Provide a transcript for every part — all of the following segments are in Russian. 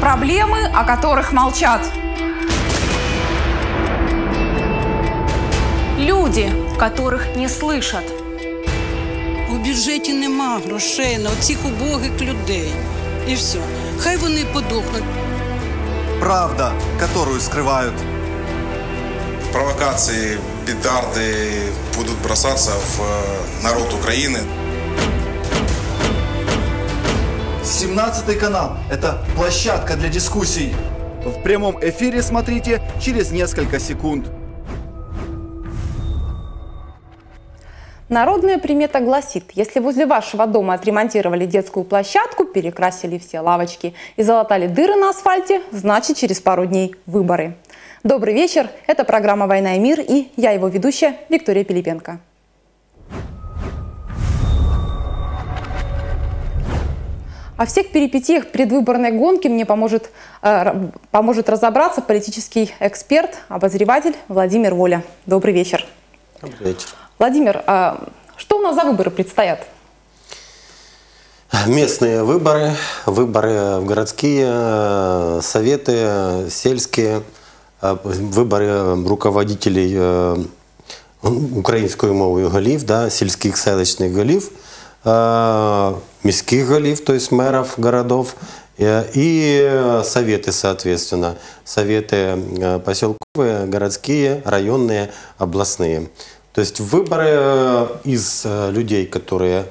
Проблемы, о которых молчат. Люди, которых не слышат. У бюджеті нема грошей на оцих убогих людей. І все. Хай вони подохнуть. Правда, которую скрывают. Провокации, петарды будут бросаться в народ Украины. 17 канал – это площадка для дискуссий. В прямом эфире смотрите через несколько секунд. Народная примета гласит, если возле вашего дома отремонтировали детскую площадку, перекрасили все лавочки и залатали дыры на асфальте, значит, через пару дней выборы. Добрый вечер, это программа «Война и мир» и я его ведущая Виктория Пилипенко. О всех перипетиях предвыборной гонки мне поможет разобраться политический эксперт, обозреватель Владимир Воля. Добрый вечер. Добрый вечер. Владимир, а что у нас за выборы предстоят? Местные выборы, выборы в городские советы, сельские, выборы руководителей украинской мовы голів, да, сельских селищных голів, міських голів, то есть мэров городов, и советы, соответственно, советы поселковые, городские, районные, областные. То есть выборы из людей, которые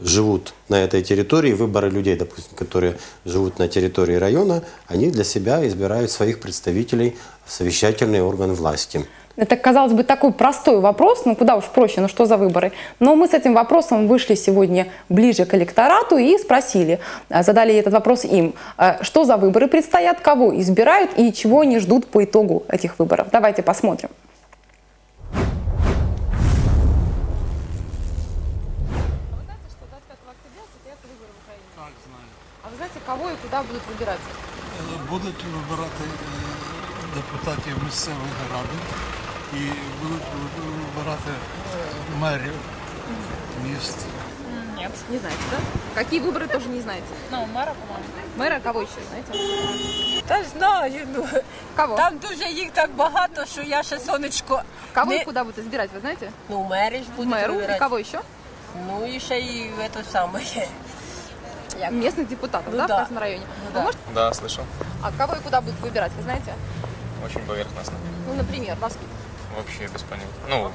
живут на этой территории, выборы людей, допустим, которые живут на территории района, они для себя избирают своих представителей в совещательный орган власти. Это, казалось бы, такой простой вопрос, ну куда уж проще, ну что за выборы. Но мы с этим вопросом вышли сегодня ближе к электорату и спросили, задали этот вопрос им, что за выборы предстоят, кого избирают и чего они ждут по итогу этих выборов. Давайте посмотрим. Кого и куда будут выбирать? Будуть вибирати депутатів місцевої ради і будуть вибирати мерів міст. Нет, не знаете, да? Какие выборы тоже не знаете? Ну, мэра, по-моему. Мэра кого еще знаете? Да знаю, ну. Кого? Там дуже їх так багато, що я ще сонечко. Кого и куда будут избирать, вы знаете? Ну, мэри ж будут выбирать. Мэру, и кого еще? Ну, еще и это самое. Местных депутатов, ну, да, в каждом районе? Ну, да. Можете... да, слышал. А кого и куда будут выбирать, вы знаете? Очень поверхностно. Ну, например, вас? Вообще без понятия. Ну,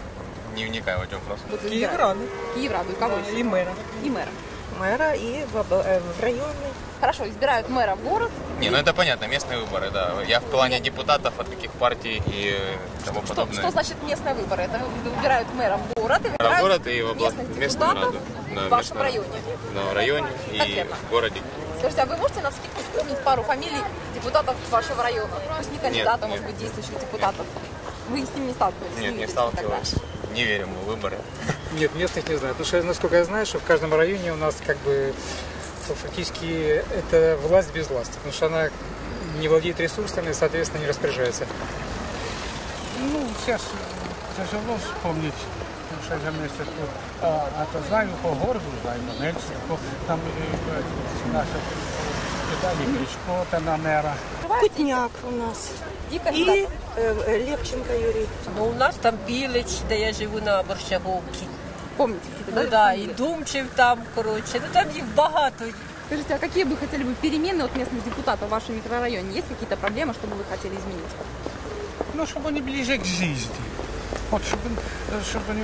не вникая в эти вопросы. Киевраду. Киевраду и кого еще? И мэра. И мэра. Мэра и в районный. Хорошо, избирают мэра в город. Не, и... ну это понятно, местные выборы, да. Я в плане депутатов от каких партий и тому подобное. Что значит местные выборы? Это выбирают мэра в город и выбирают город и в местную раду. Да, в вашем районе? Да, в районе и в городе. Скажите, а вы можете на вскидку вспомнить пару фамилий депутатов вашего района? То есть не кандидата, нет, может быть, действующих депутатов? Нет. Вы с ним не сталкивались? Нет, не сталкивались. Не верим в выборы. Нет, местных не знаю. Потому что, насколько я знаю, что в каждом районе у нас как бы фактически это власть без власти. Потому что она не владеет ресурсами и, соответственно, не распоряжается. Ну, сейчас тяжело вспомнить. А то знаю, по городу, знаю, Мельничук, там наша Виталий Кличко, там на мэра. Кутняк у нас. И Лепченко Юрий. Но у нас там Билич, да, я живу на Борщаговке. Помните? Да, ну, да, и Думчев там, короче, ну там их богато. Скажите, а какие бы хотели бы перемены от местных депутатов в вашем микрорайоне? Есть какие-то проблемы, чтобы вы хотели изменить? Ну, чтобы они ближе к жизни. Вот, чтобы они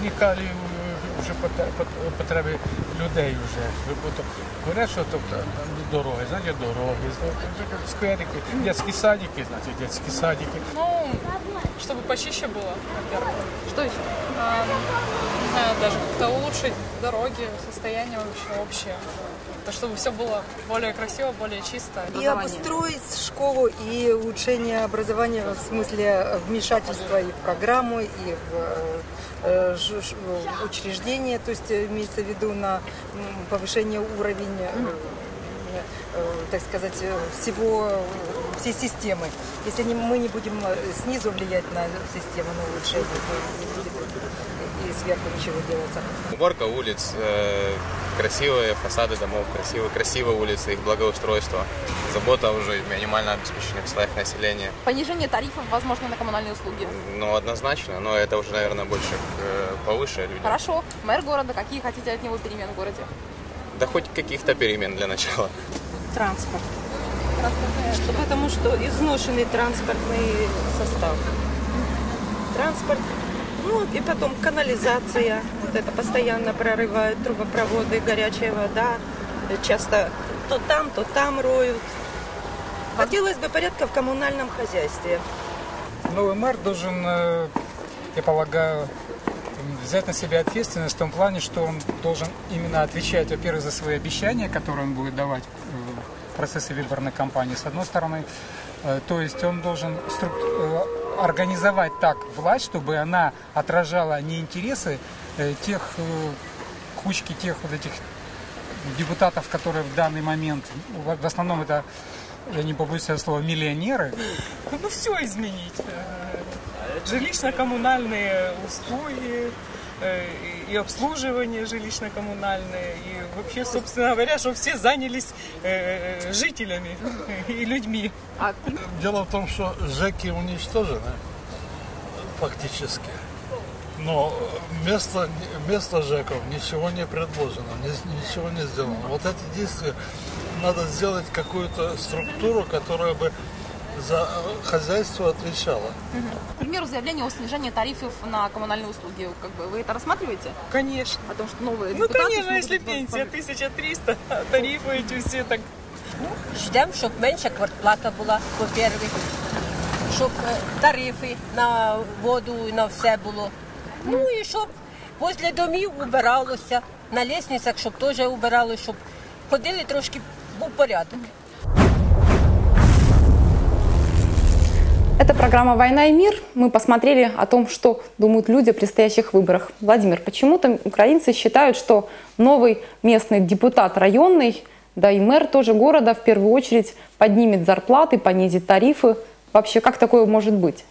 вникали уже потребы людей уже. Говорят, что там дороги, знаете, дороги, скверики, детские садики. Ну, чтобы почище было, во-первых. Что еще? Не знаю, даже как-то улучшить дороги, состояние вообще общее. То, чтобы все было более красиво, более чисто. И обустроить школу, и улучшение образования в смысле вмешательства и в программу, и в учреждение, то есть имеется в виду на повышение уровня уровня, так сказать, всей системы. Если мы не будем снизу влиять на систему, но лучше и сверху ничего делаться. Уборка улиц, красивые фасады домов, красивые улицы, их благоустройство, забота уже минимально обеспеченных слоев населения. Понижение тарифов, возможно, на коммунальные услуги. Ну, однозначно, но это уже, наверное, больше повыше людей. Хорошо. Мэр города, какие хотите от него перемен в городе? Да хоть каких-то перемен для начала. Транспорт. Потому что изношенный транспортный состав. Транспорт, ну и потом канализация. Вот это постоянно прорывают трубопроводы, горячая вода. Часто то там роют. Хотелось бы порядка в коммунальном хозяйстве. Новый мэр должен, я полагаю, взять на себя ответственность в том плане, что он должен именно отвечать, во-первых, за свои обещания, которые он будет давать в процессе выборной кампании, с одной стороны. То есть он должен организовать так власть, чтобы она отражала не интересы кучки вот этих депутатов, которые в данный момент, в основном это, я не побоюсь этого слова, миллионеры. Ну все изменить. Жилищно-коммунальные услуги и обслуживание жилищно-коммунальное. И вообще, собственно говоря, что все занялись жителями и людьми. Дело в том, что ЖЭКи уничтожены фактически. Но вместо ЖЭКов ничего не предложено, ничего не сделано. Вот эти действия надо сделать какую-то структуру, которая бы за хозяйство отвечала. К примеру, заявление о снижении тарифов на коммунальные услуги. Как бы вы это рассматриваете? Конечно. О том, что новые депутаты... Ну, конечно, если пенсия 1300, а тарифы эти все так... Ждем, чтобы меньше квартплата была, во-первых. Чтобы тарифы на воду и на все было. Ну и чтобы возле домов убиралось, на лестницах, чтобы тоже убиралось, чтобы ходили трошки, был порядок. Это программа «Война и мир». Мы посмотрели о том, что думают люди о предстоящих выборах. Владимир, почему-то украинцы считают, что новый местный депутат районный, да и мэр тоже города, в первую очередь поднимет зарплаты, понизит тарифы. Вообще, как такое может быть?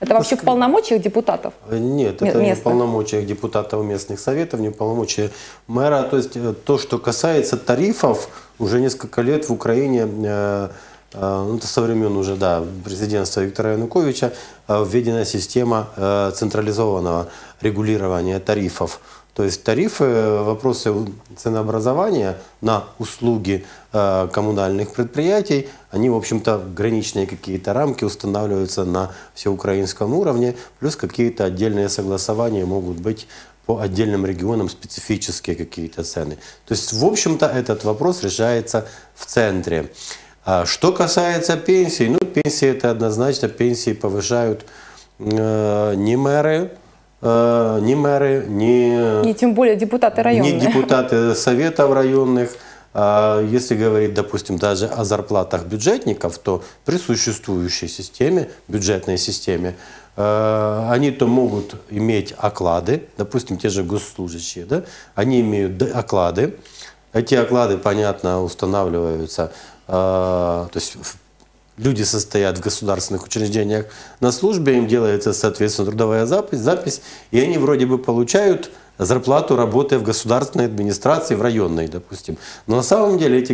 Это вообще в полномочиях депутатов? Нет, это не в полномочиях депутатов местных советов, не в полномочиях мэра. То есть то, что касается тарифов, уже несколько лет в Украине... Это со времен уже, да, президентства Виктора Януковича введена система централизованного регулирования тарифов. То есть тарифы, вопросы ценообразования на услуги коммунальных предприятий, они, в общем-то, граничные какие-то рамки устанавливаются на всеукраинском уровне, плюс какие-то отдельные согласования могут быть по отдельным регионам, специфические какие-то цены. То есть, в общем-то, этот вопрос решается в центре. Что касается пенсий, ну пенсии это однозначно, пенсии повышают не мэры, не тем более депутаты районных. Не депутаты советов районных. Если говорить, допустим, даже о зарплатах бюджетников, то при существующей системе, бюджетной системе, они-то могут иметь оклады, допустим, те же госслужащие, да? Они имеют оклады. Эти оклады, понятно, устанавливаются, то есть люди состоят в государственных учреждениях на службе, им делается, соответственно, трудовая запись, и они вроде бы получают зарплату, работая в государственной администрации, в районной, допустим. Но на самом деле эти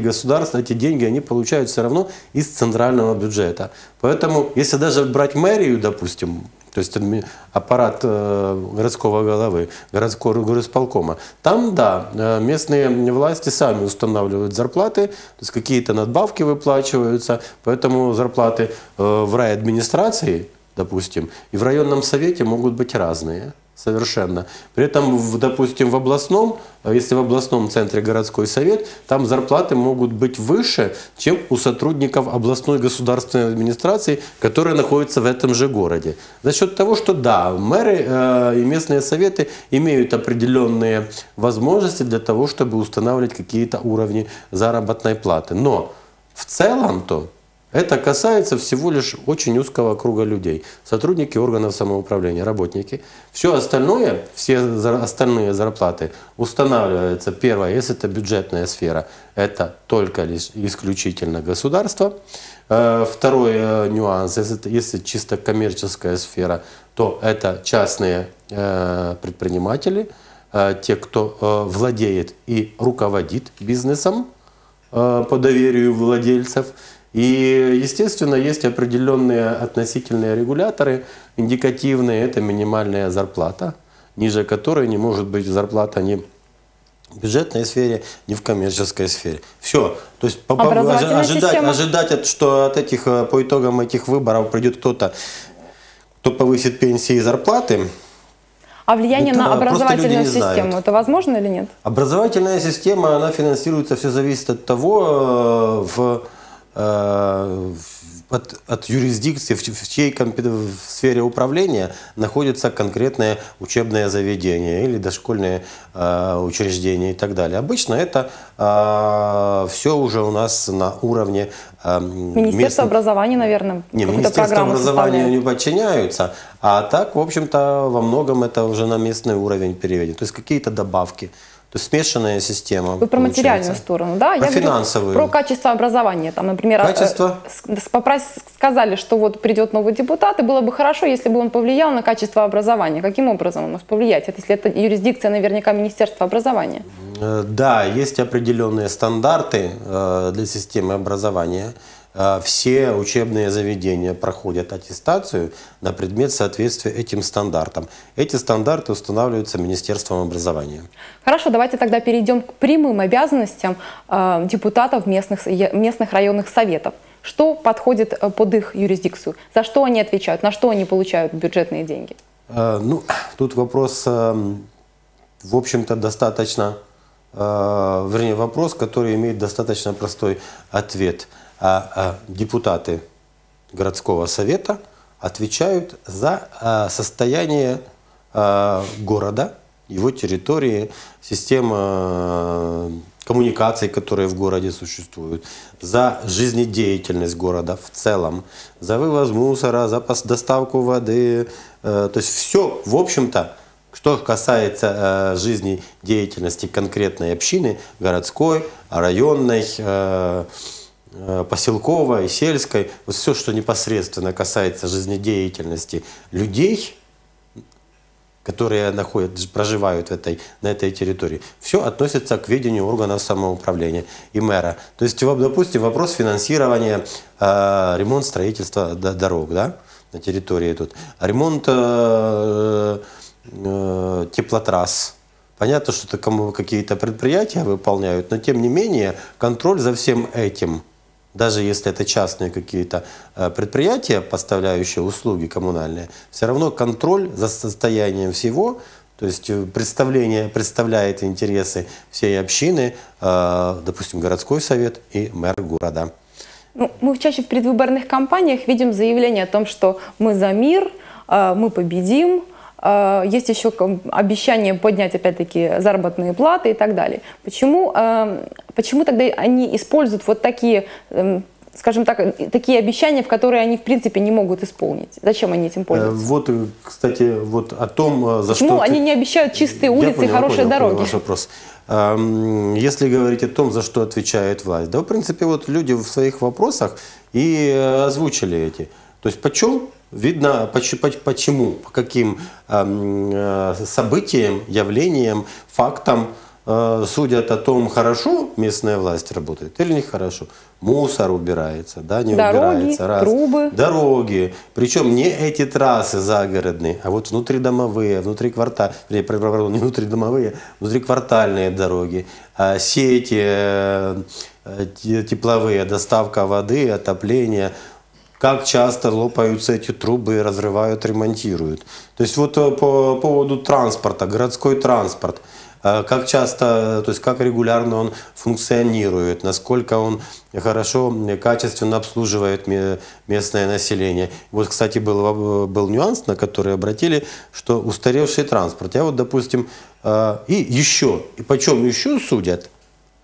деньги, они получают все равно из центрального бюджета. Поэтому, если даже брать мэрию, допустим, то есть аппарат городского головы, городского горосполкома. Там, да, местные власти сами устанавливают зарплаты, то есть какие-то надбавки выплачиваются, поэтому зарплаты в райадминистрации, допустим, и в районном совете могут быть разные. Совершенно. При этом, допустим, в областном, если в областном центре городской совет, там зарплаты могут быть выше, чем у сотрудников областной государственной администрации, которые находятся в этом же городе. За счет того, что да, мэры и местные советы имеют определенные возможности для того, чтобы устанавливать какие-то уровни заработной платы. Но в целом-то Это касается всего лишь очень узкого круга людей. Сотрудники органов самоуправления, работники. Все остальное, все остальные зарплаты устанавливаются, первое, если это бюджетная сфера, это только лишь исключительно государство. Второй нюанс, если чисто коммерческая сфера, то это частные предприниматели, те, кто владеет и руководит бизнесом по доверию владельцев. И, естественно, есть определенные относительные регуляторы, индикативные, это минимальная зарплата, ниже которой не может быть зарплата ни в бюджетной сфере, ни в коммерческой сфере. Все. То есть ожидать, что от этих, по итогам этих выборов придет кто-то, кто повысит пенсии и зарплаты. А влияние на образовательную систему, это возможно или нет? Образовательная система, она финансируется, все зависит от того, от юрисдикции, в чьей в сфере управления находится конкретное учебное заведение или дошкольное учреждение и так далее. Обычно это все уже у нас на уровне Министерство образования, наверное. Не, Министерство образования не подчиняются, а так, в общем-то, во многом это уже на местный уровень переведено. То есть какие-то добавки. То есть смешанная система. Вы про материальную сторону, да? Про финансовую. Про качество образования. Там, например, сказали, что вот придет новый депутат, и было бы хорошо, если бы он повлиял на качество образования. Каким образом он может повлиять? Это, если это юрисдикция, наверняка, Министерства образования. Да, есть определенные стандарты для системы образования. Все учебные заведения проходят аттестацию на предмет соответствия этим стандартам. Эти стандарты устанавливаются Министерством образования. Хорошо, давайте тогда перейдем к прямым обязанностям депутатов местных районных советов. Что подходит под их юрисдикцию? За что они отвечают? На что они получают бюджетные деньги? Ну, тут вопрос, в общем-то, достаточно... Вернее, вопрос, который имеет достаточно простой ответ. Депутаты городского совета отвечают за состояние города, его территории, системы коммуникаций, которые в городе существуют, за жизнедеятельность города в целом, за вывоз мусора, за доставку воды. То есть все, в общем-то, что касается жизнедеятельности конкретной общины, городской, районной, поселковой, сельской, вот все, что непосредственно касается жизнедеятельности людей, которые проживают на этой территории, все относится к ведению органов самоуправления и мэра. То есть, допустим, вопрос финансирования ремонт строительства дорог, да, на территории тут, ремонт теплотрасс. Понятно, что какие-то предприятия выполняют, но тем не менее контроль за всем этим, даже если это частные какие-то предприятия, поставляющие услуги коммунальные, все равно контроль за состоянием всего, то есть представляет интересы всей общины, допустим, городской совет и мэр города. Ну, мы чаще в предвыборных кампаниях видим заявление о том, что мы за мир, мы победим. Есть еще обещание поднять, опять-таки, заработные платы и так далее. Почему тогда они используют вот такие, скажем так, такие обещания, в которые они, в принципе, не могут исполнить? Зачем они этим пользуются? Вот, кстати, вот о том, за почему они не обещают чистые улицы и хорошие дороги? Понял ваш вопрос. Если говорить о том, за что отвечает власть, да, в принципе, вот люди в своих вопросах и озвучили эти. То есть почему? Видно, почему, по каким событиям, явлениям, фактам судят о том, хорошо местная власть работает или нехорошо. Мусор убирается, да, не убирается. Раз. Трубы. Дороги. Причем не эти трассы загородные, а вот внутридомовые, внутриквартальные дороги, сети тепловые, доставка воды, отопление. Как часто лопаются эти трубы, разрывают, ремонтируют. То есть вот по поводу транспорта, городской транспорт, как часто, то есть как регулярно он функционирует, насколько он хорошо, качественно обслуживает местное население. Вот, кстати, был нюанс, на который обратили, что устаревший транспорт. Я вот, допустим, и почем еще судят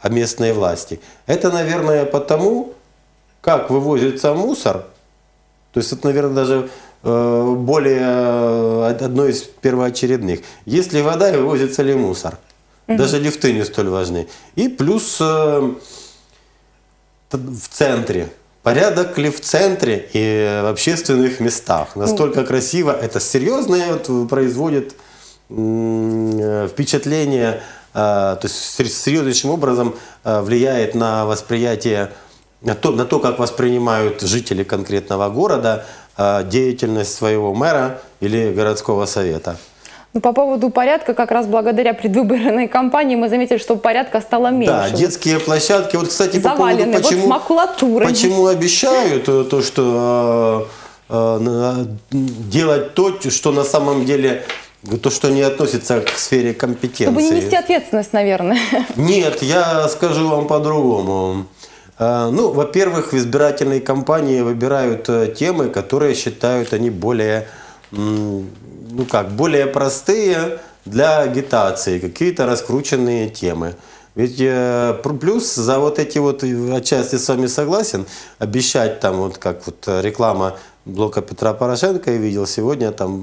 о местной власти? Это, наверное, потому... как вывозится мусор, то есть это, наверное, даже более одно из первоочередных. Есть ли вода и вывозится ли мусор? Даже лифты не столь важны. И плюс в центре. Порядок ли в центре и в общественных местах? Настолько красиво. Это серьезное вот производит впечатление, то есть серьезнейшим образом влияет на восприятие, на то, как воспринимают жители конкретного города деятельность своего мэра или городского совета. По поводу порядка, как раз благодаря предвыборной кампании мы заметили, что порядка стало меньше. Да, детские площадки. Вот, кстати, по поводу, почему обещают то, что делать то, что на самом деле, то, что не относится к сфере компетенции. Чтобы не нести ответственность, наверное. Нет, я скажу вам по-другому. Ну, во-первых, в избирательной кампании выбирают темы, которые считают они более... ну как, более простые для агитации, какие-то раскрученные темы. Ведь плюс за вот эти вот, отчасти с вами согласен, обещать там, вот как вот реклама блока Петра Порошенко, я видел сегодня, там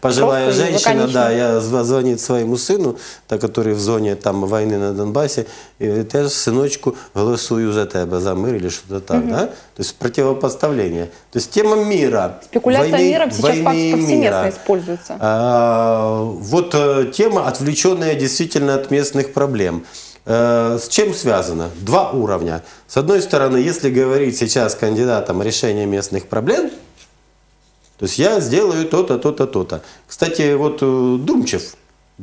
пожилая женщина, да, я звонит своему сыну, который в зоне там войны на Донбассе, и говорит, я же, сыночку, голосую за тебя, за мир или что-то так, да? То есть противопоставление. То есть тема мира. Спекуляция миром сейчас повсеместно используется. Вот тема, отвлеченная действительно от местных проблем. С чем связано? Два уровня. С одной стороны, если говорить сейчас кандидатам решение местных проблем, то есть я сделаю то-то, то-то, то-то. Кстати, вот Думчев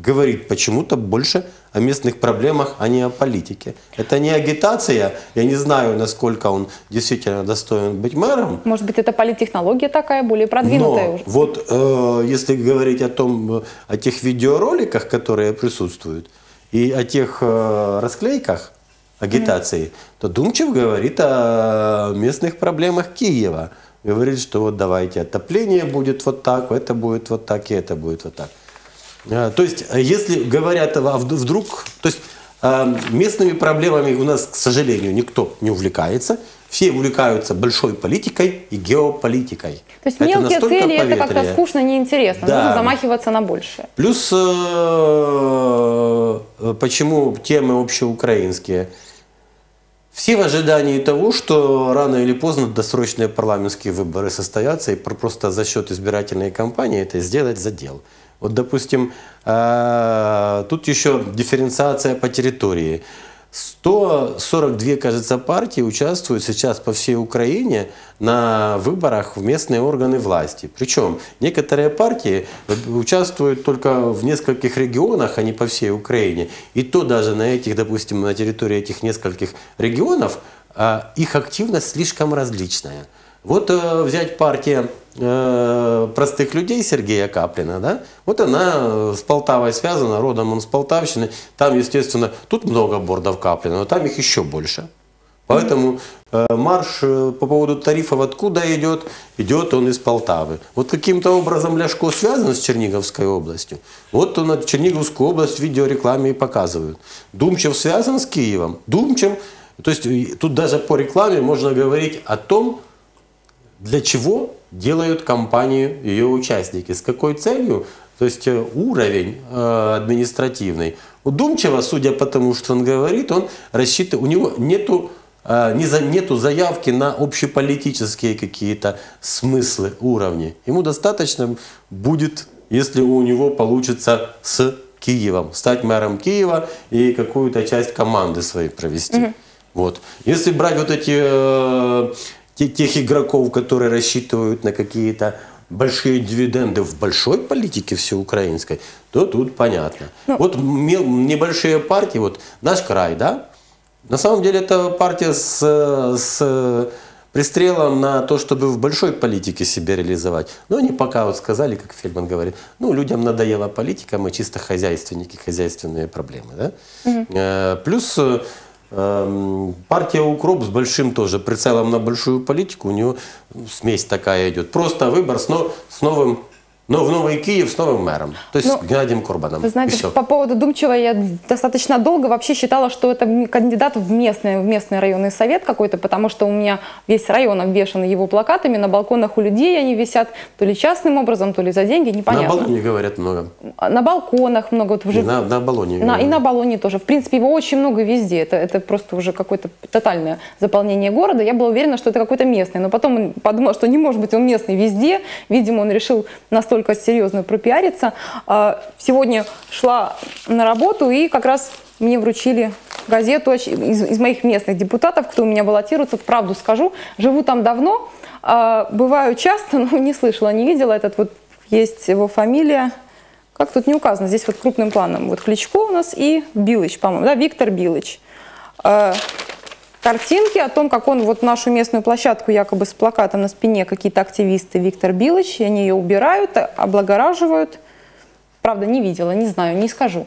говорит почему-то больше о местных проблемах, а не о политике. Это не агитация. Я не знаю, насколько он действительно достоин быть мэром. Может быть, это политтехнология такая, более продвинутая. Но уже. Вот если говорить о тех видеороликах, которые присутствуют, и о тех расклейках агитации, то Думчев говорит о местных проблемах Киева. Говорит, что вот давайте отопление будет вот так, это будет вот так, и это будет вот так. То есть, если говорят вдруг... То есть, местными проблемами у нас, к сожалению, никто не увлекается. Все увлекаются большой политикой и геополитикой. То есть мелкие цели, это как-то скучно, неинтересно. Да. Нужно замахиваться на большее. Плюс почему темы общеукраинские? Все в ожидании того, что рано или поздно досрочные парламентские выборы состоятся, и просто за счет избирательной кампании это сделать задел. Вот, допустим, тут еще дифференциация по территории. 142, кажется, партии участвуют сейчас по всей Украине на выборах в местные органы власти. Причем некоторые партии участвуют только в нескольких регионах, а не по всей Украине. И то даже на этих, допустим, на территории этих нескольких регионов их активность слишком различная. Вот взять партия простых людей Сергея Каплина, да? Вот она с Полтавой связана, родом он с Полтавщины. Там, естественно, тут много бордов Каплина, но там их еще больше. Поэтому марш по поводу тарифов откуда идет? Идет он из Полтавы. Вот каким-то образом Ляшко связан с Черниговской областью. Вот он Черниговскую область в видеорекламе и показывают. Думчев связан с Киевом. Думчев, то есть тут даже по рекламе можно говорить о том, для чего делают компанию ее участники, с какой целью, то есть уровень административный. У Думчева, судя по тому, что он говорит, он рассчитывает, у него нету заявки на общеполитические какие-то смыслы, уровни. Ему достаточно будет, если у него получится с Киевом, стать мэром Киева и какую-то часть команды своей провести. Вот. Если брать вот эти... тех игроков, которые рассчитывают на какие-то большие дивиденды в большой политике всеукраинской, то тут понятно. Вот небольшие партии, вот наш край, да? На самом деле это партия с пристрелом на то, чтобы в большой политике себя реализовать. Но они пока вот сказали, как Фельдман говорит, ну, людям надоела политика, мы чисто хозяйственники, хозяйственные проблемы. Да? Плюс... партия «Укроп» с большим тоже прицелом на большую политику, у нее смесь такая идет. Просто выбор с новым Но в Новый Киев с новым мэром, то есть с Геннадием Корбаном. Вы знаете, по поводу Думчева я достаточно долго вообще считала, что это кандидат в местный районный совет какой-то, потому что у меня весь район обвешан его плакатами, на балконах у людей они висят, то ли частным образом, то ли за деньги, непонятно. На балконе говорят много. На балконах много. Вот, на баллоне. И на баллоне тоже. В принципе, его очень много везде. Это просто уже какое-то тотальное заполнение города. Я была уверена, что это какой-то местный, но потом подумала, что не может быть он местный везде. Видимо, он решил настолько серьезно пропиариться. Сегодня шла на работу, и как раз мне вручили газету из моих местных депутатов, кто у меня баллотируется. Правду скажу, живу там давно, бываю часто, но не слышала, не видела. Этот вот есть его фамилия, как тут не указано, здесь вот крупным планом. Вот Кличко у нас и Билич, по-моему, да, Виктор Билич. Картинки о том, как он вот нашу местную площадку якобы с плакатом на спине, какие-то активисты, Виктор Билыч, они ее убирают, облагораживают. Правда, не видела, не знаю, не скажу.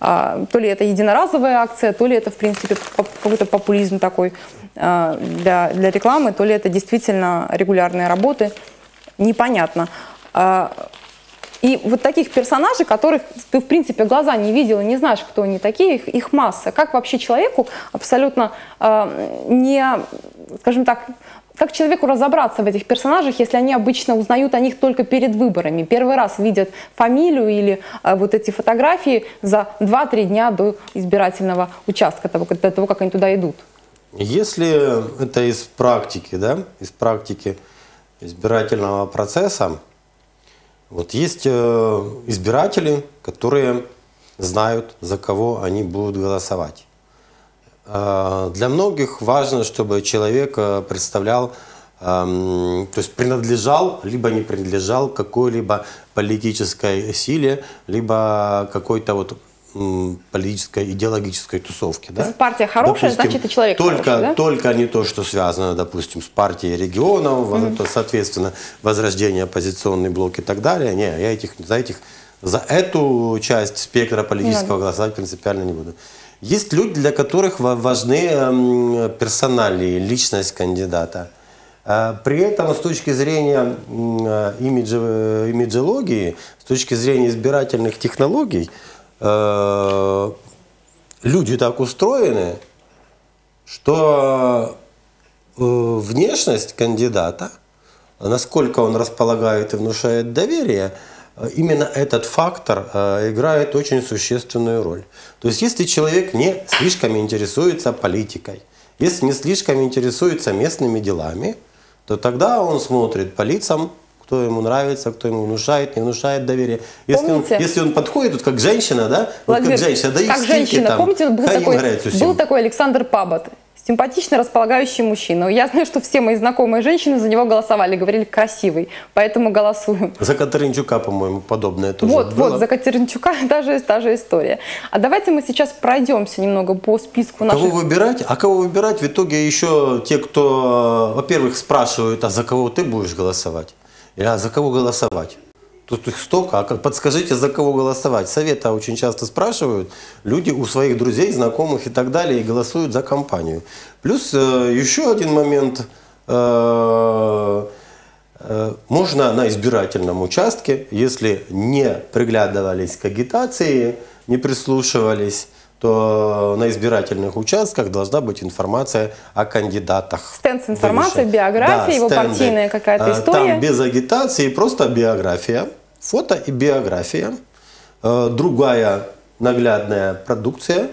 То ли это единоразовая акция, то ли это, в принципе, какой-то популизм такой для рекламы, то ли это действительно регулярные работы. Непонятно. И вот таких персонажей, которых ты, в принципе, глаза не видела, не знаешь, кто они такие, их масса. Как вообще человеку абсолютно скажем так, как человеку разобраться в этих персонажах, если они обычно узнают о них только перед выборами? Первый раз видят фамилию или вот эти фотографии за 2-3 дня до избирательного участка, до того, как они туда идут. Если это из практики, да, из практики избирательного процесса, вот есть избиратели, которые знают, за кого они будут голосовать. Для многих важно, чтобы человек представлял, то есть принадлежал, либо не принадлежал какой-либо политической силе, либо какой-то вот политической, идеологической тусовки. Да? Партия хорошая, допустим, значит и человек хороший, да? Только не то, что связано, допустим, с партией регионов, соответственно, Возрождение, оппозиционный блок и так далее. Не, я за эту часть спектра политического голосовать принципиально не буду. Есть люди, для которых важны персоналии, личность кандидата. При этом с точки зрения имиджологии, с точки зрения избирательных технологий, люди так устроены, что внешность кандидата, насколько он располагает и внушает доверие, именно этот фактор играет очень существенную роль. То есть если человек не слишком интересуется политикой, если не слишком интересуется местными делами, то тогда он смотрит по лицам, кто ему нравится, кто ему внушает, не внушает доверие. Если он подходит, вот как женщина, да? Владимир, вот как женщина, да, как женщина. Там, помните, был такой Александр Пабат, симпатично располагающий мужчина. Я знаю, что все мои знакомые женщины за него голосовали, говорили красивый, поэтому голосуем. За Катеринчука, по-моему, подобное тоже было. Вот, за Катеринчука та же история. А давайте мы сейчас пройдемся немного по списку наших... Кого выбирать? А кого выбирать? В итоге еще те, кто, во-первых, спрашивают, а за кого ты будешь голосовать? А за кого голосовать? Тут их столько. А подскажите, за кого голосовать? Совета очень часто спрашивают люди у своих друзей, знакомых и так далее, и голосуют за компанию. Плюс еще один момент. Можно на избирательном участке, если не приглядывались к агитации, не прислушивались, то на избирательных участках должна быть информация о кандидатах. Стенд с информацией, биография, да, его партийная какая-то история. Там без агитации, просто биография, фото и биография. Другая наглядная продукция,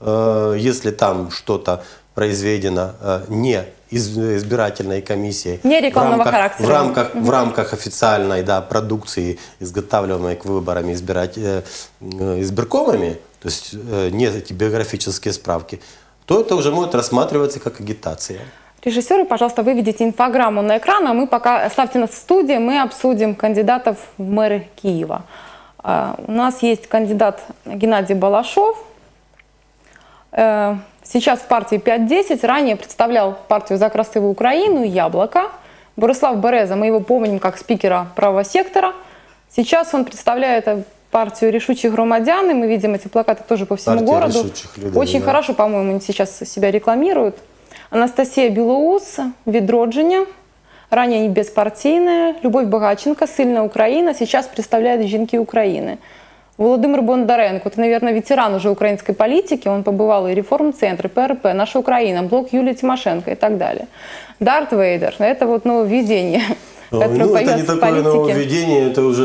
если там что-то произведено не избирательной комиссии, не рекламного характера, в рамках официальной продукции, изготавливаемой к выборам избиркомами, то есть нет эти биографические справки, то это уже может рассматриваться как агитация. Режиссеры, пожалуйста, выведите инфограмму на экран, а мы пока оставьте нас в студии, мы обсудим кандидатов в мэры Киева. У нас есть кандидат Геннадий Балашов. Сейчас в партии 5-10, ранее представлял партию «За красивую Украину» и «Яблоко». Борислав Бореза, мы его помним как спикера правого сектора. Сейчас он представляет партию решучих громадян, и мы видим эти плакаты тоже по всему городу. Очень хорошо, по-моему, они сейчас себя рекламируют. Анастасия Белоус, Ведрожиня. Ранее они безпартийные. Любовь Богаченко, сильная Украина, сейчас представляет жінки Украины. Володимир Бондаренко, ты, наверное, ветеран уже украинской политики, он побывал и реформ-центры, ПРП, «Наша Украина», блок Юлии Тимошенко и так далее. Дарт Вейдер, это вот нововведение. Ну, это не такое нововведение, это уже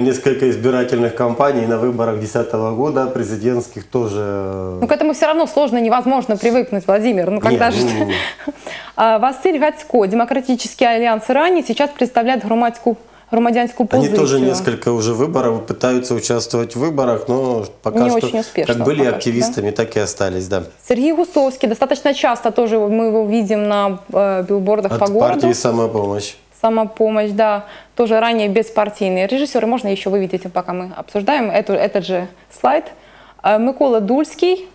несколько избирательных кампаний на выборах 2010 года, президентских тоже. Ну, к этому все равно сложно, невозможно привыкнуть, Владимир. Ну, когда же... Василь Гацко, демократический альянс Ирана, сейчас представляет громадянскую позицию. Они тоже несколько уже выборов, пытаются участвовать в выборах, но пока не что очень успешно, как были активистами, так и остались. Да. Сергей Гусовский, достаточно часто тоже мы его видим на билбордах по городу. От партии «Самопомощь». «Самопомощь», да, тоже ранее беспартийные режиссеры. Можно еще вы видите, пока мы обсуждаем этот же слайд. Микола Дульский,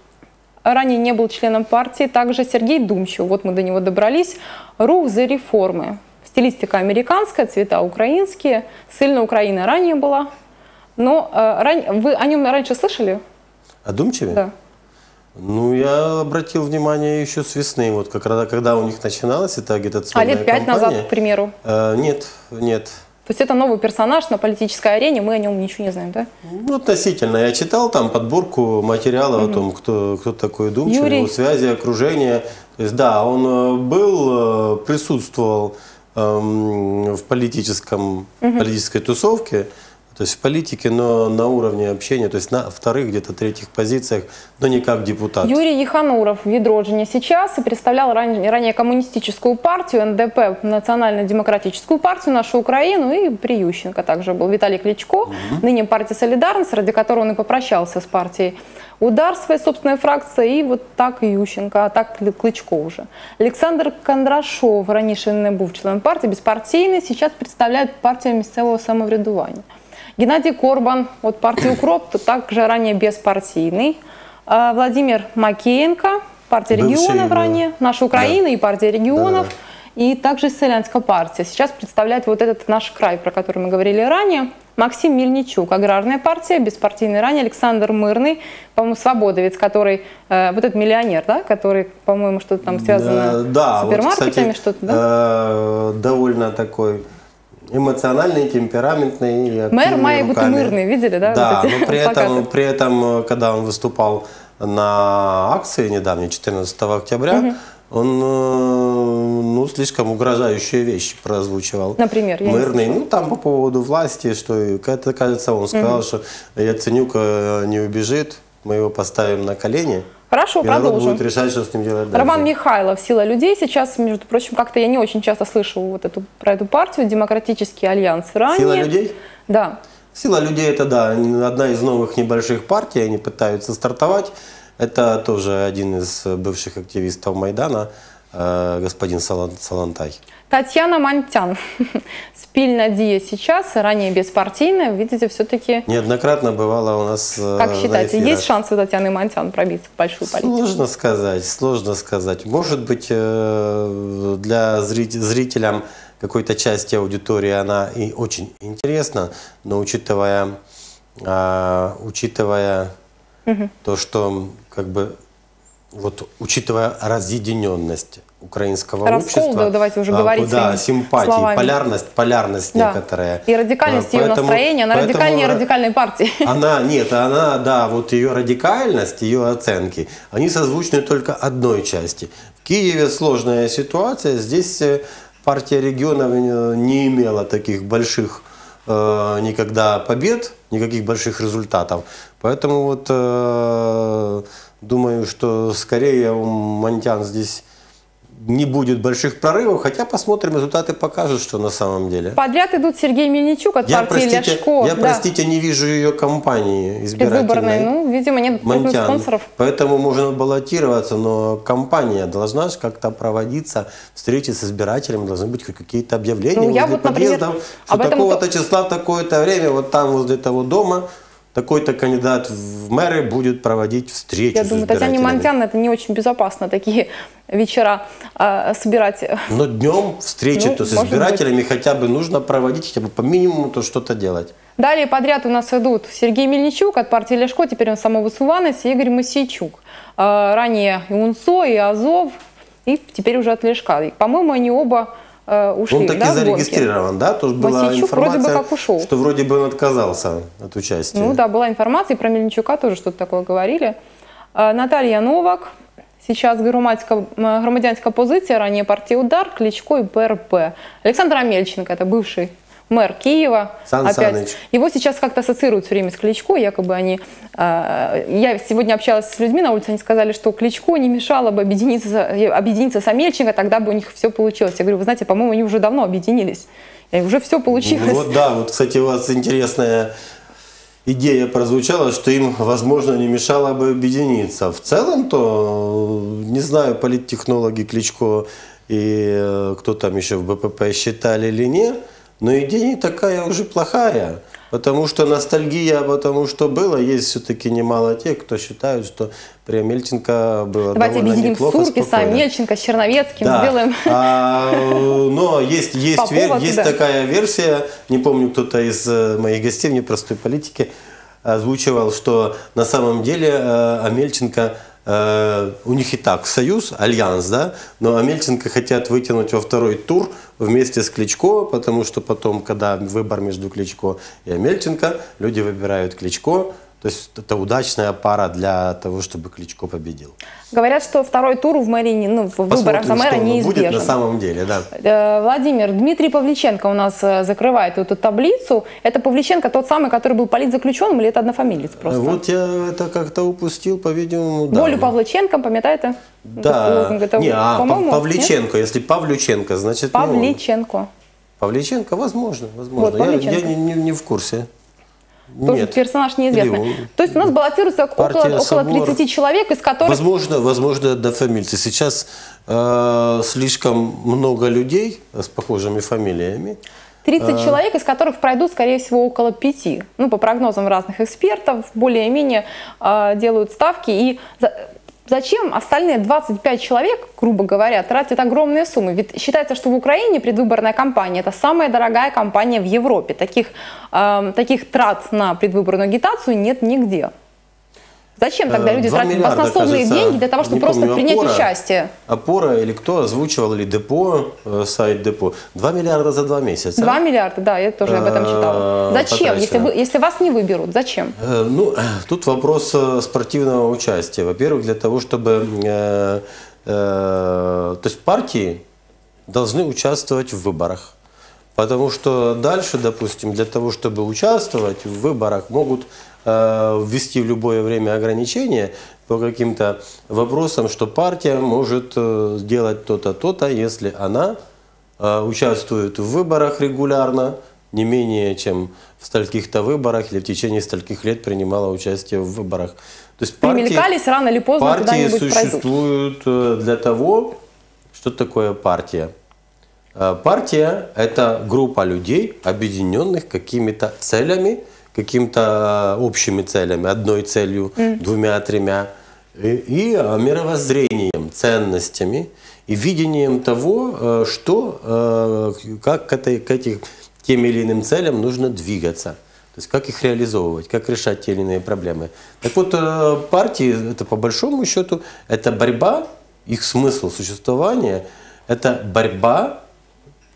ранее не был членом партии. Также Сергей Думчев, вот мы до него добрались. «Рух за реформи». Стилистика американская, цвета украинские. Сильно Украина ранее была. Но вы о нем раньше слышали? О Думчеве? Да. Ну, я обратил внимание еще с весны, вот как раз, когда у них начиналась эта агитационная кампания. А лет 5 назад, к примеру? Нет. То есть это новый персонаж на политической арене, мы о нем ничего не знаем, да? Ну, относительно. Я читал там подборку материала о том, кто такой Думчев, его связи, окружение. То есть, да, он был, присутствовал в политической тусовке. То есть в политике, но на уровне общения, то есть на вторых, где-то третьих позициях, но не как депутат. Юрий Ехануров в Ведрожине сейчас и представлял ранее коммунистическую партию, НДП, национально-демократическую партию, «Нашу Украину», и Приющенко также был. Виталий Кличко, ныне партия «Солидарность», ради которой он и попрощался с партией «Удар», своей собственной фракции, и вот так Ющенко, а так Кличко уже. Александр Кондрашов, раньше не был членом партии, беспартийный, сейчас представляет партию местного самоврядування. Геннадий Корбан от партии «Укроп», также ранее беспартийный. Владимир Макеенко, партия регионов ранее, «Наша Украина» и партия регионов. И также Селянская партия. Сейчас представляет вот этот «Наш край», про который мы говорили ранее. Максим Мельничук, аграрная партия, беспартийный ранее. Александр Мирный, по-моему, свободовец, который, вот этот миллионер, да, который, по-моему, что-то там связано с супермаркетами, вот, что-то, да? Довольно такой... эмоциональный, темпераментный. Мэр має бути мирный, видели, да? Да, вот но при этом, когда он выступал на акции недавней, 14 октября, он ну, слишком угрожающие вещи прозвучивал. Например? Мирный, ну там по поводу власти, что, это, кажется, он сказал, что Яценюк не убежит, мы его поставим на колени. Хорошо, продолжим. Будет решать, что с ним делать дальше. Роман Михайлов, «Сила людей». Сейчас, между прочим, как-то я не очень часто слышу вот про эту партию, демократический альянс ранее. «Сила людей»? Да. «Сила людей» — это, да, одна из новых небольших партий, они пытаются стартовать. Это тоже один из бывших активистов Майдана, господин Салантай. Татьяна Мантян, спільна дія сейчас, ранее беспартийная, видите, все-таки... Неоднократно бывала у нас... Как считаете, есть шансы Татьяны Мантян пробиться в большую политику? Сложно сказать. Может быть, для зрителям какой-то части аудитории она и очень интересна, но учитывая то, что как бы... Вот, учитывая разъединенность украинского общества, давайте уже говорить, да, симпатии, словами. полярность да. Некоторая. И радикальность ее настроения, она радикальнее радикальной партии. Вот ее радикальность, ее оценки, они созвучны только одной части. В Киеве сложная ситуация, здесь партия регионов не имела таких больших никогда побед, никаких больших результатов. Поэтому вот... Думаю, что скорее Мантян здесь не будет больших прорывов, хотя посмотрим, результаты покажут, что на самом деле. Подряд идут Сергей Мельничук от партии Ляшко. Я, простите, не вижу ее кампании избирательной. Ну, видимо, нет крупных спонсоров. Поэтому можно баллотироваться, но кампания должна как-то проводиться, встречи с избирателями, должны быть какие-то объявления. Ну, я вот, например, что такого-то числа в такое-то время, вот там возле того дома, такой-то кандидат в мэры будет проводить встречу. Я думаю, Татьяне Мантян это не очень безопасно, такие вечера собирать. Но днем встречи с избирателями хотя бы нужно проводить, хотя бы по минимуму то что-то делать. Далее подряд у нас идут Сергей Мельничук от партии Ляшко, теперь он самовысуванец, Игорь Мосейчук. Ранее и УНСО, и Азов, и теперь уже от Ляшка. По-моему, они оба ушли. Он таки зарегистрирован, да? Тоже была информация, вроде бы как ушел, что вроде бы он отказался от участия. Ну да, была информация, и про Мельничука тоже что-то такое говорили. Наталья Новак. Сейчас громадянська позиція, ранее партия «Удар», Кличко и ПРП. Александр Амельченко, это бывший мэр Киева. Сан опять. Его сейчас как-то ассоциируют все время с Кличко, якобы они... я сегодня общалась с людьми на улице, они сказали, что Кличко не мешало бы объединиться с Амельченко, тогда бы у них все получилось. Я говорю, вы знаете, по-моему, они уже давно объединились, и уже все получилось. Вот да, вот, кстати, у вас интересная... идея прозвучала, что им, возможно, не мешало бы объединиться. В целом-то, не знаю, политтехнологи Кличко и кто там еще в БПП считали или нет, но идея не такая уже плохая. Потому что ностальгия, потому что было, есть все-таки немало тех, кто считают, что при Амельченко было довольно неплохо. Давайте объединим Сурки с Амельченко, с Черновецким, да. Сделаем. Но есть такая версия, не помню, кто-то из моих гостей в непростой политике озвучивал, что на самом деле Амельченко... у них и так союз, альянс, да, но Амельченко хотят вытянуть во второй тур вместе с Кличко, потому что потом, когда выбор между Кличко и Амельченко, люди выбирают Кличко. То есть это удачная пара для того, чтобы Кличко победил. Говорят, что второй тур в мэрии, в выборах за мэра неизбежен. Будет на самом деле, да. Владимир, Дмитрий Павличенко у нас закрывает эту таблицу. Это Павличенко тот самый, который был политзаключенным, или это однофамилец просто? Вот я это как-то упустил, по-видимому, да. Волю Павличенко, помните? Да. Павличенко, если Павлюченко, значит... Павличенко. Павличенко, возможно. Я не в курсе. Тоже нет. Персонаж неизвестный. То есть у нас баллотируется около 30 человек, из которых... Возможно, однофамильцы. Сейчас слишком много людей с похожими фамилиями. 30 человек, из которых пройдут, скорее всего, около 5. Ну, по прогнозам разных экспертов, более-менее делают ставки. И зачем остальные 25 человек, грубо говоря, тратят огромные суммы? Ведь считается, что в Украине предвыборная кампания – это самая дорогая кампания в Европе. Таких трат на предвыборную агитацию нет нигде. Зачем тогда люди тратят баснословные деньги для того, чтобы просто принять участие? Опора или кто озвучивал, или депо, сайт депо. 2 миллиарда за 2 месяца. 2 миллиарда, да, я тоже об этом читала. Зачем, если вас не выберут, зачем? Ну, тут вопрос спортивного участия. Во-первых, для того, чтобы... то есть партии должны участвовать в выборах. Потому что дальше, допустим, для того, чтобы участвовать в выборах, могут... ввести в любое время ограничения по каким-то вопросам, что партия может сделать то-то, то-то, если она участвует в выборах регулярно, не менее чем в стольких-то выборах или в течение стольких лет принимала участие в выборах. То есть примелькались, рано или поздно куда-нибудь пройдут. Партии существуют для того, что такое партия. Партия – это группа людей, объединенных какими-то целями, какими-то общими целями, одной целью, двумя-тремя, и мировоззрением, ценностями, и видением того, что, как к тем или иным целям нужно двигаться, то есть как их реализовывать, как решать те или иные проблемы. Так вот, партии, это по большому счету, это борьба, их смысл существования, это борьба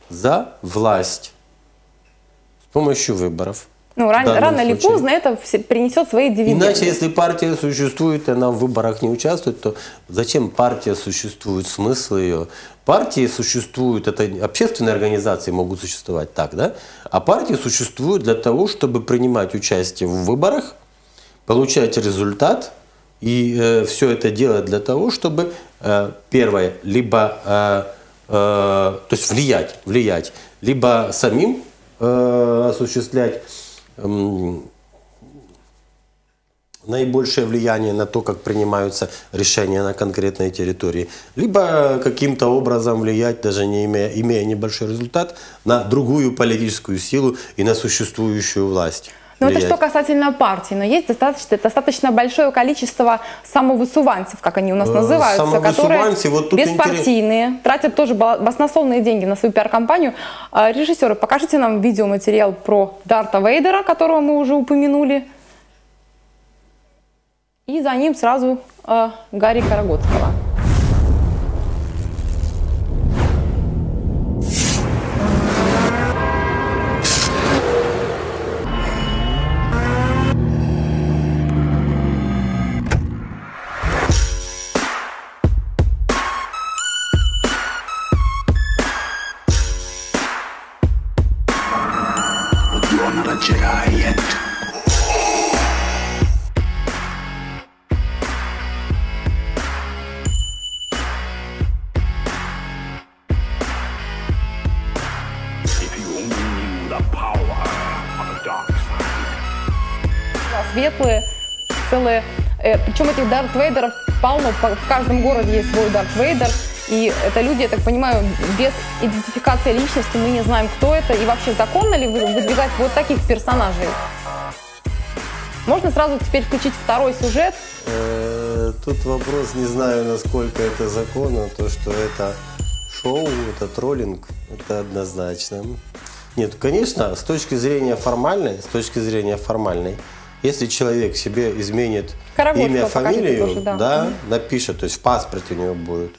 за власть с помощью выборов. Ну, рано или поздно это принесет свои дивиденды. Иначе, если партия существует, и она в выборах не участвует, то зачем партия существует, смысл ее? Партии существуют, это общественные организации могут существовать так, да? А партии существуют для того, чтобы принимать участие в выборах, получать результат, и все это делать для того, чтобы, первое, либо то есть влиять, либо самим осуществлять наибольшее влияние на то, как принимаются решения на конкретной территории, либо каким-то образом влиять, даже не имея небольшой результат, на другую политическую силу и на существующую власть. Ну это что касательно партии, но есть достаточно большое количество самовысуванцев, как они у нас называются, которые вот беспартийные, тратят тоже баснословные деньги на свою пиар-компанию. Режиссеры, покажите нам видеоматериал про Дарта Вейдера, которого мы уже упомянули, и за ним сразу Гарри Карагоцкого. поджирает. Светлые, целые. Причем этих Дарт Вейдеров полно. В каждом городе есть свой Дарт Вейдер. И это люди, я так понимаю, без идентификации личности мы не знаем, кто это. И вообще законно ли выдвигать вот таких персонажей? Можно сразу теперь включить второй сюжет? Тут вопрос, не знаю, насколько это законно. То, что это шоу, это троллинг, это однозначно. Нет, конечно, с точки зрения формальной, если человек себе изменит имя, фамилию, тоже, да, напишет, то есть в паспорте у него будет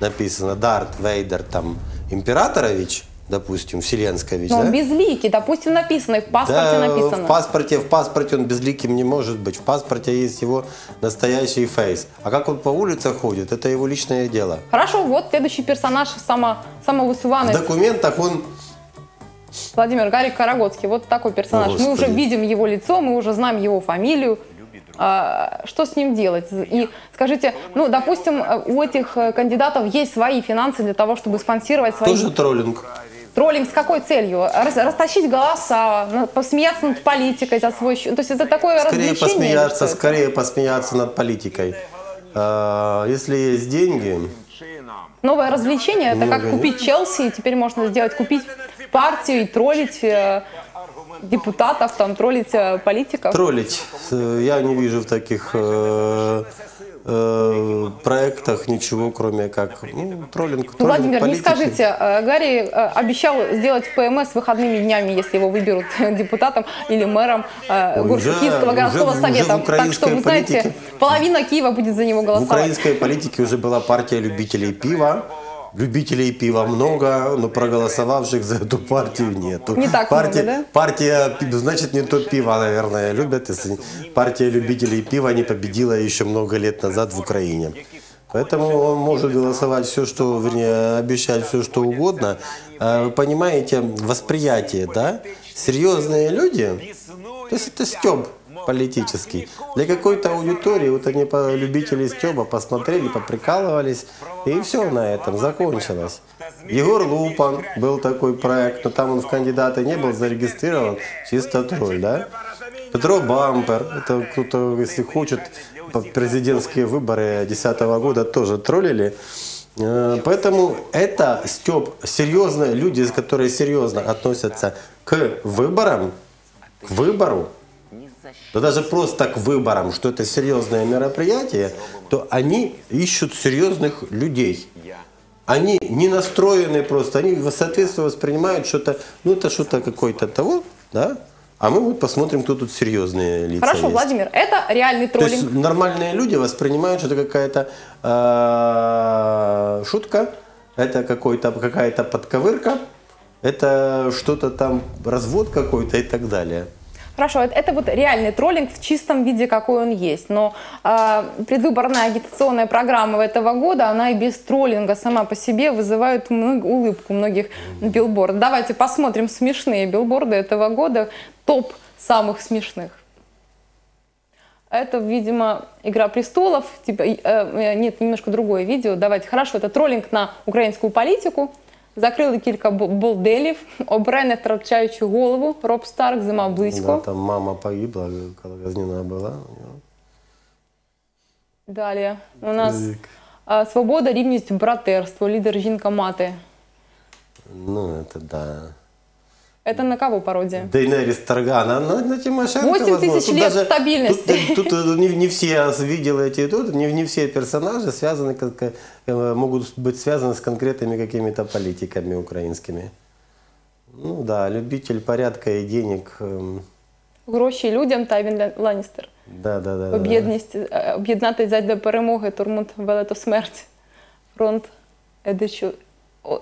написано Дарт Вейдер, там, Императорович, допустим, Вселенскович. Но да? Он безликий, допустим, написано, и в паспорте да, написано. В паспорте он безликим не может быть, в паспорте есть его настоящий фейс. А как он по улице ходит, это его личное дело. Хорошо, вот следующий персонаж самовысыванный. В документах он... Владимир, Гарик Карагоцкий, вот такой персонаж. О, мы уже видим его лицо, мы уже знаем его фамилию. Что с ним делать? И скажите, ну, допустим, у этих кандидатов есть свои финансы для того, чтобы спонсировать свои... Тоже троллинг. Троллинг с какой целью? Растащить голоса, посмеяться над политикой за свой счет. То есть это такое развлечение? Скорее посмеяться над политикой. Если есть деньги... Новое развлечение, это как купить Челси, теперь можно сделать, купить партию и троллить депутатов, там, троллить политиков. Троллить. Я не вижу в таких проектах ничего, кроме как троллинг. Ну, Владимир, политики. Не скажите, Гарри обещал сделать ПМС выходными днями, если его выберут депутатом или мэром Киевского городского совета. Так что, вы знаете, половина Киева будет за него голосовать. В украинской политике уже была партия любителей пива. Любителей пива много, но проголосовавших за эту партию нету. Не так много, да? Партия, значит, не то пиво, наверное, любят. Если партия любителей пива не победила еще много лет назад в Украине. Поэтому он может голосовать все, что, вернее, обещать все, что угодно. Вы понимаете, восприятие, да? Серьезные люди, то есть это стёб политический. Для какой-то аудитории, вот они любители стёба, посмотрели, поприкалывались, и все на этом закончилось. Егор Лупан был такой проект, но там он в кандидаты не был зарегистрирован, чисто тролль, да? Петро Бампер, это кто-то, если хочет, президентские выборы 2010 года тоже троллили. Поэтому это стёб, серьезные люди, которые серьезно относятся к выборам, к выбору, да даже просто к выборам, что это серьезное мероприятие, то они ищут серьезных людей. Они не настроены просто, они, соответственно, воспринимают что-то, ну это что-то какое-то того, да? А мы вот посмотрим, кто тут серьезные лица. Хорошо, есть. Владимир, это реальный троллинг. То есть нормальные люди воспринимают, что это какая-то шутка, это какая-то подковырка, это что-то там, развод какой-то и так далее. Хорошо, это вот реальный троллинг в чистом виде, какой он есть. Но предвыборная агитационная программа этого года, она и без троллинга сама по себе вызывает улыбку многих билбордов. Давайте посмотрим смешные билборды этого года, топ самых смешных. Это, видимо, «Игра престолов», типа, нет, немножко другое видео. Давайте, хорошо, это троллинг на украинскую политику. Закрили кілька борделів, обрай не втрачаючи голову. Роб Старк, зима близько. Да, там мама погибла, коли казнена була. Далі у нас свобода, рівність, братерство, лідер, жінка, мати. Ну, это да. Это на кого пародия? Дейнерис Тарган, на Тимошенко. 8000 лет даже, стабильности. Тут не все видели эти, тут не все персонажи связаны, могут быть связаны с конкретными какими-то политиками украинскими. Ну да, любитель порядка и денег. Гроші людям, Тайвін Ланністер. Да. Об'єдність, об'єднатись задля перемоги, Турмут велето смерть. Фронт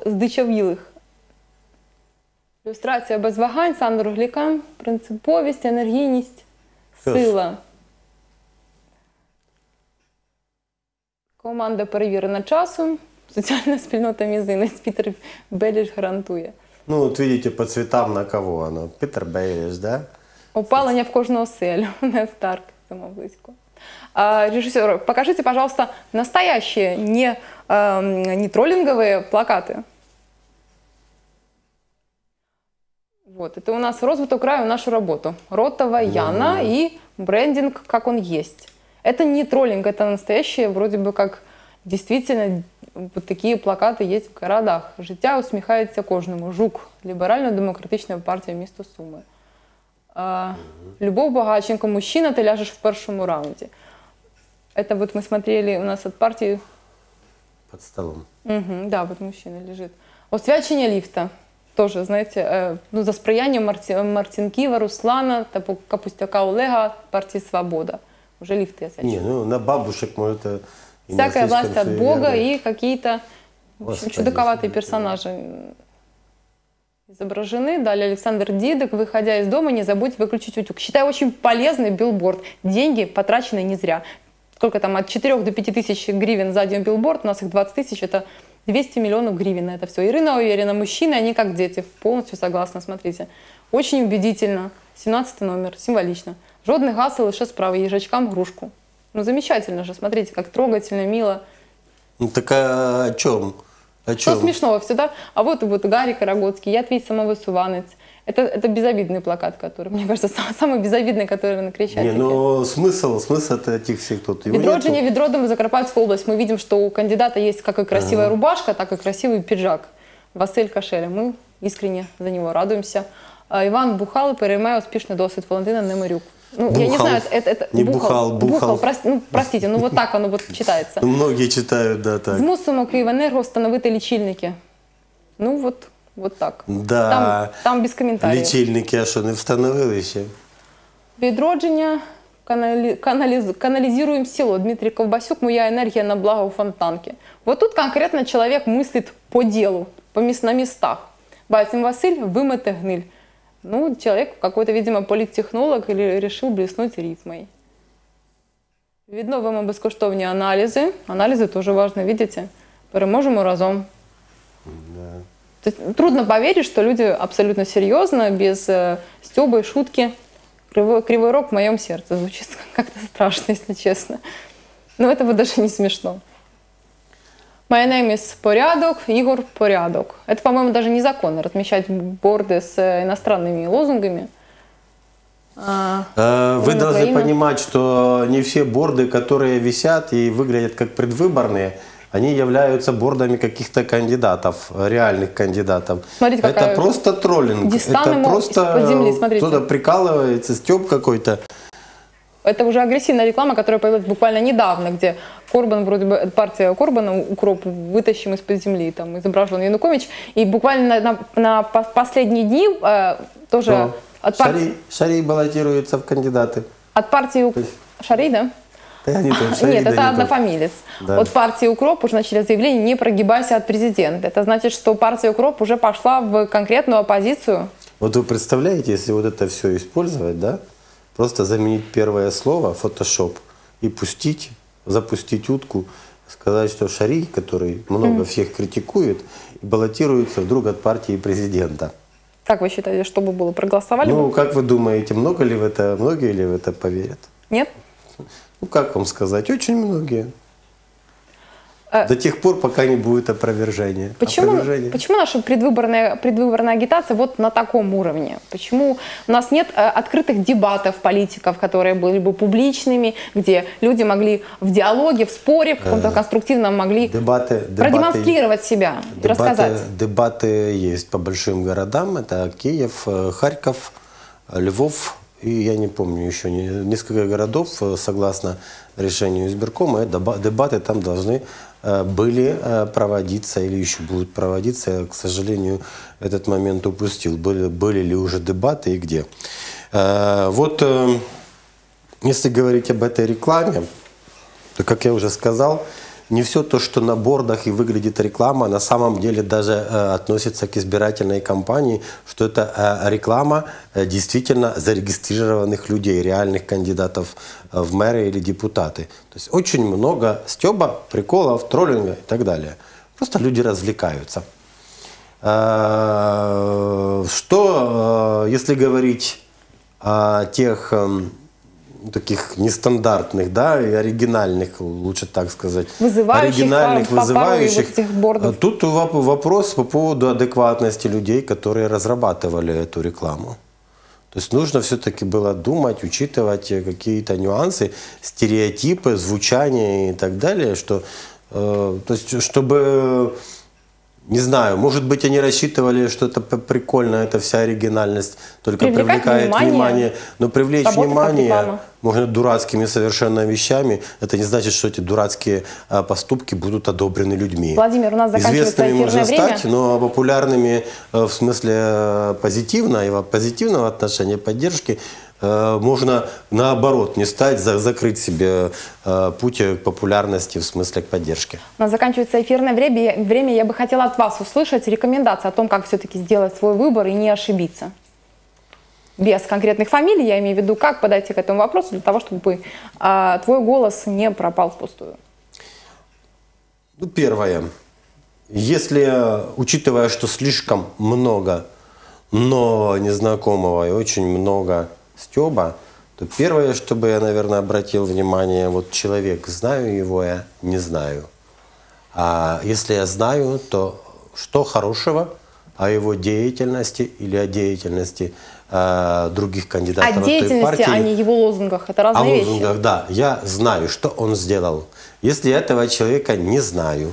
здичавілих. Ілюстрація без вагань, Сандро Гліка, принциповість, енергійність, сила. Команда перевірена часом, соціальна спільнота мізинець, Пітер Беліш гарантує. Ну, от видите, по цветам на кого оно. Пітер Беліш, да? Опалення в кожну оселю, не Старк, тому близько. Режиссер, покажите, пожалуйста, настоящие, не троллинговые плакаты. Вот, это у нас «Розвиток краю, нашу работу». Ротова, Яна и брендинг, как он есть. Это не троллинг, это настоящие, вроде бы как, действительно, вот такие плакаты есть в городах. «Життя усміхається кожному», «Жук», Ліберально-демократична партія міста Суми. Любовь Богаченко, «Мужчина, ты ляжешь в первом раунде». Это вот мы смотрели у нас от партии... Под столом. Угу, да, вот мужчина лежит. «Освячення лифта». Тоже, знаете, ну, за сприяння Мартинківа, Руслана, Капустяка Олега, партии «Свобода». Уже лифты освячены. Не, ну на бабушек, может, это... Всякая власть от Бога и какие-то чудаковатые персонажи изображены. Далее Александр Дидок. Выходя из дома, не забудь выключить утюг. Считаю, очень полезный билборд. Деньги потрачены не зря. Сколько там, от 4 до 5 тысяч гривен за один билборд, у нас их 20 тысяч, это 200 миллионов гривен на это все. Ирина уверена, мужчины, они как дети. Полностью согласна, смотрите. Очень убедительно. 17 номер, символично. Жодных гасел, лише справа, ежачкам грушку. Ну, замечательно же, смотрите, как трогательно, мило. Ну, так а о чем? О чем? Что смешного всегда? А вот и вот Гарик Карагоцкий, я твій самовисуванець. Это безобидный плакат, который, мне кажется, самый безобидный, который на Крещатике. Не, но смысл от этих всех тут. Ведрожиня, Ведродом, Закарпатская область. Мы видим, что у кандидата есть как и красивая рубашка, так и красивый пиджак. Василь Кашеля. Мы искренне за него радуемся. Иван Бухал, переймає успешный досвід Валентина Немирюк. Ну, Бухал. Я не знаю, это не Бухал. Ну, простите, ну вот так оно вот читается. Многие читают, да, так. С мусом Киевэнерго установить лечильники. Ну, вот так. Да. Там без комментариев. Лечильники, а что, не установили еще? Відродження, канализируем село. Дмитрий Ковбасюк, моя энергия на благо фонтанки. Вот тут конкретно человек мыслит по делу, на местах. Байцем Василь, вымыта гниль. Ну, человек какой-то, видимо, политтехнолог или решил блеснуть рифмой. Видно вам безкоштовні анализы. Анализы тоже важно, видите? Переможемо разом. Да. Трудно поверить, что люди абсолютно серьезно, без стёба и шутки. Кривой рог в моем сердце. Звучит как-то страшно, если честно. Но это вот даже не смешно. My name is Порядок, Игорь Порядок. Это, по-моему, даже незаконно размещать борды с иностранными лозунгами. Вы должны понимать, что не все борды, которые висят и выглядят как предвыборные, они являются бордами каких-то кандидатов, реальных кандидатов. Смотрите, это просто троллинг. Это просто кто-то прикалывается, стёб какой-то. Это уже агрессивная реклама, которая появилась буквально недавно, где Корбан, вроде бы, партия Корбана, «Укроп», вытащим из-под земли, там изображен Янукович. И буквально на последние дни тоже от партии... Шарий баллотируется в кандидаты. От партии... Шарий, да? Да, не тот, Шарий, нет, да, это не однофамилец. Да. От партии «Укроп» уже начали заявление «Не прогибайся от президента». Это значит, что партия «Укроп» уже пошла в конкретную оппозицию. Вот вы представляете, если вот это все использовать, да? Просто заменить первое слово «фотошоп» и запустить утку, сказать, что Шарий, который много всех критикует, баллотируется вдруг от партии президента. Как вы считаете, чтобы было, проголосовали? Ну, как вы думаете, многие ли в это поверят? Нет. Ну, как вам сказать, очень многие. До тех пор, пока не будет опровержения. Почему наша предвыборная агитация вот на таком уровне? Почему у нас нет открытых дебатов политиков, которые были бы публичными, где люди могли в диалоге, в споре, в каком-то конструктивном могли продемонстрировать себя, рассказать? Дебаты есть по большим городам. Это Киев, Харьков, Львов. И я не помню еще несколько городов, согласно решению избиркома, дебаты там должны были проводиться или еще будут проводиться. Я, к сожалению, этот момент упустил. Были ли уже дебаты и где? Вот, если говорить об этой рекламе, то, как я уже сказал, не все то, что на бордах и выглядит реклама, на самом деле даже относится к избирательной кампании, что это реклама действительно зарегистрированных людей, реальных кандидатов в мэры или депутаты. То есть очень много стёба, приколов, троллинга и так далее. Просто люди развлекаются. Что, если говорить тех таких нестандартных, да, оригинальных, лучше так сказать, вызывающих. Тут вопрос по поводу адекватности людей, которые разрабатывали эту рекламу. То есть нужно все-таки было думать, учитывать какие-то нюансы, стереотипы, звучание и так далее, что, то есть, чтобы, не знаю, может быть, они рассчитывали, что это прикольно, эта вся оригинальность только привлекает внимание. Но привлечь внимание можно дурацкими совершенно вещами. Это не значит, что эти дурацкие поступки будут одобрены людьми. Владимир, у нас заканчивается эфирное время. Известными можно стать, но популярными в смысле позитивного отношения, поддержки, можно, наоборот, не стать, закрыть себе путь к популярности, в смысле к поддержке. У нас заканчивается эфирное время. Я бы хотела от вас услышать рекомендации о том, как все-таки сделать свой выбор и не ошибиться. Без конкретных фамилий, я имею в виду, как подойти к этому вопросу, для того, чтобы твой голос не пропал впустую. Ну, первое. Если, учитывая, что слишком много нового, незнакомого и очень много стёба, то первое, чтобы я, наверное, обратил внимание, вот человек, знаю его я, не знаю. А если я знаю, то что хорошего о его деятельности или о деятельности других кандидатов от той партии? О деятельности, а не его лозунгах. Это разные вещи. О лозунгах, да. Я знаю, что он сделал. Если я этого человека не знаю,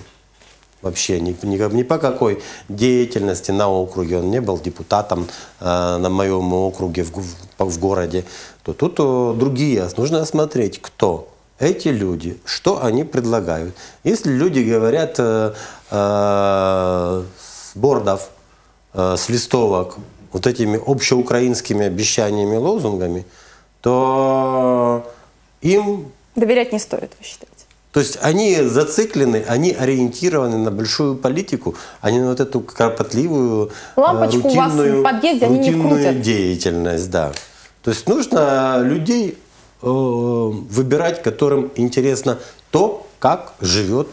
вообще ни по какой деятельности на округе, он не был депутатом на моем округе в городе, то тут другие. Нужно смотреть, кто эти люди, что они предлагают. Если люди говорят с бордов, с листовок, вот этими общеукраинскими обещаниями, лозунгами, то им... доверять не стоит, вы считаете? То есть они зациклены, они ориентированы на большую политику, а не на вот эту кропотливую, лампочку рутинную, у вас в подъезде они не крутят, деятельность. Да. То есть нужно людей выбирать, которым интересно то, как живет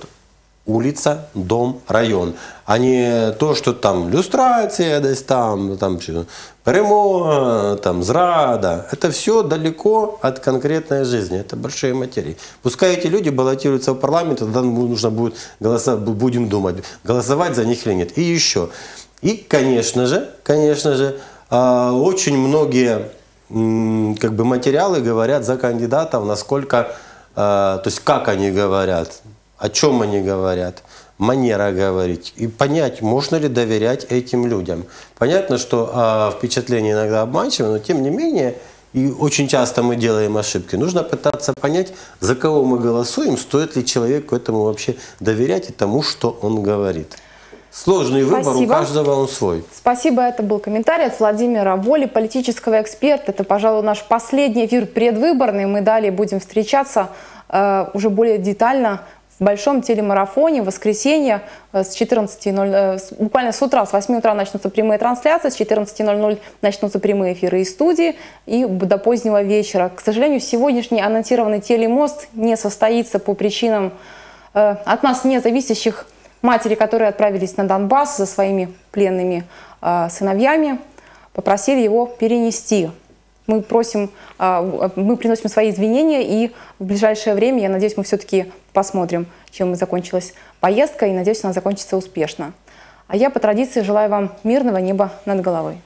улица, дом, район. А не то, что там люстрация, десь там перемога, там зрада. Это все далеко от конкретной жизни. Это большие материи. Пускай эти люди баллотируются в парламент, тогда нужно будет будем думать, голосовать за них или нет. И еще. И, конечно же, очень многие как бы материалы говорят за кандидатов, насколько, то есть как они говорят, о чем они говорят, манера говорить. И понять, можно ли доверять этим людям. Понятно, что впечатление иногда обманчиво, но тем не менее, и очень часто мы делаем ошибки. Нужно пытаться понять, за кого мы голосуем, стоит ли человеку этому вообще доверять и тому, что он говорит. Сложный выбор, у каждого он свой. Спасибо, это был комментарий от Владимира Воли, политического эксперта. Это, пожалуй, наш последний эфир предвыборный. Мы далее будем встречаться уже более детально в большом телемарафоне в воскресенье с 14:00, буквально с утра, с 8 утра начнутся прямые трансляции, с 14:00 начнутся прямые эфиры из студии и до позднего вечера. К сожалению, сегодняшний анонсированный телемост не состоится по причинам от нас независящих: матери, которые отправились на Донбасс за своими пленными сыновьями, попросили его перенести. Мы приносим свои извинения, и в ближайшее время, я надеюсь, мы все-таки посмотрим, чем закончилась поездка, и надеюсь, она закончится успешно. А я по традиции желаю вам мирного неба над головой.